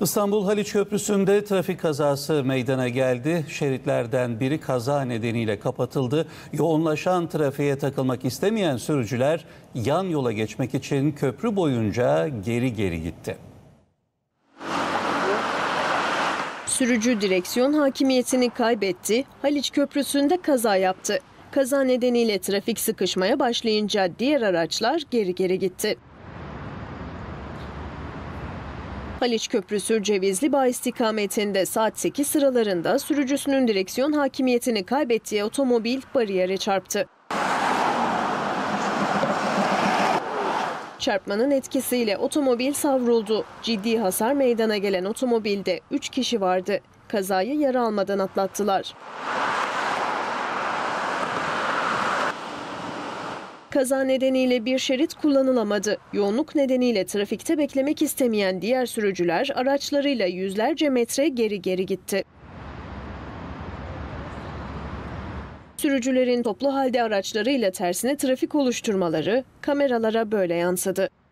İstanbul Haliç Köprüsü'nde trafik kazası meydana geldi. Şeritlerden biri kaza nedeniyle kapatıldı. Yoğunlaşan trafiğe takılmak istemeyen sürücüler yan yola geçmek için köprü boyunca geri gitti. Sürücü direksiyon hakimiyetini kaybetti, Haliç Köprüsü'nde kaza yaptı. Kaza nedeniyle trafik sıkışmaya başlayınca diğer araçlar geri gitti. Haliç Köprüsü Cevizlibağ istikametinde saat 8 sıralarında sürücüsünün direksiyon hakimiyetini kaybettiği otomobil bariyere çarptı. Çarpmanın etkisiyle otomobil savruldu. Ciddi hasar meydana gelen otomobilde 3 kişi vardı. Kazayı yara almadan atlattılar. Kaza nedeniyle bir şerit kullanılamadı. Yoğunluk nedeniyle trafikte beklemek istemeyen diğer sürücüler araçlarıyla yüzlerce metre geri gitti. Sürücülerin toplu halde araçlarıyla tersine trafik oluşturmaları kameralara böyle yansıdı.